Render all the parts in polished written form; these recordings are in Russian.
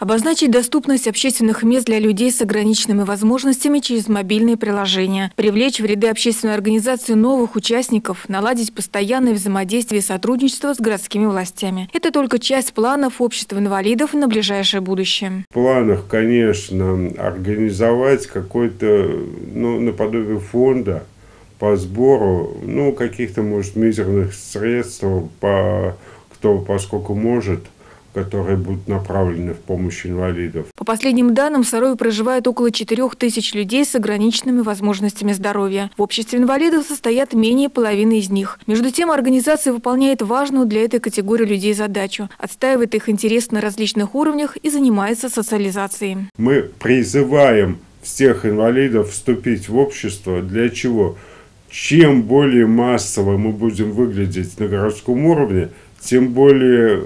Обозначить доступность общественных мест для людей с ограниченными возможностями через мобильные приложения. Привлечь в ряды общественной организации новых участников. Наладить постоянное взаимодействие и сотрудничество с городскими властями. Это только часть планов общества инвалидов на ближайшее будущее. В планах, конечно, организовать какой-то, наподобие фонда по сбору, каких-то, может, мизерных средств, поскольку может, которые будут направлены в помощь инвалидов. По последним данным, в Сарове проживает около 4000 людей с ограниченными возможностями здоровья. В обществе инвалидов состоят менее половины из них. Между тем, организация выполняет важную для этой категории людей задачу, отстаивает их интерес на различных уровнях и занимается социализацией. Мы призываем всех инвалидов вступить в общество. Для чего? Чем более массово мы будем выглядеть на городском уровне, тем более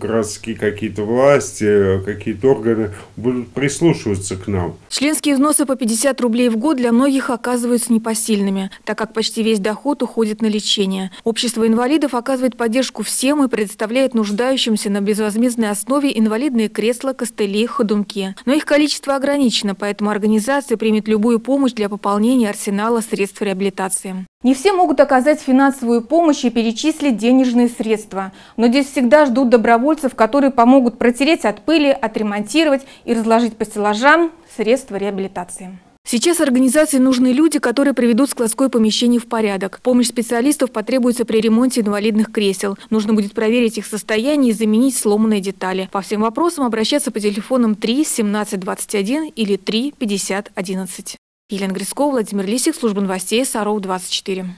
городские какие-то власти, какие-то органы будут прислушиваться к нам. Членские взносы по 50 рублей в год для многих оказываются непосильными, так как почти весь доход уходит на лечение. Общество инвалидов оказывает поддержку всем и предоставляет нуждающимся на безвозмездной основе инвалидные кресла, костыли, ходунки. Но их количество ограничено, поэтому организация примет любую помощь для пополнения арсенала средств реабилитации. Не все могут оказать финансовую помощь и перечислить денежные средства. Но здесь всегда ждут добровольцев, которые помогут протереть от пыли, отремонтировать и разложить по стеллажам средства реабилитации. Сейчас организации нужны люди, которые приведут складское помещение в порядок. Помощь специалистов потребуется при ремонте инвалидных кресел. Нужно будет проверить их состояние и заменить сломанные детали. По всем вопросам обращаться по телефонам 3 17 21 или 3 50 11. Елена Грискова, Владимир Лисик, служба новостей, Саров, 24.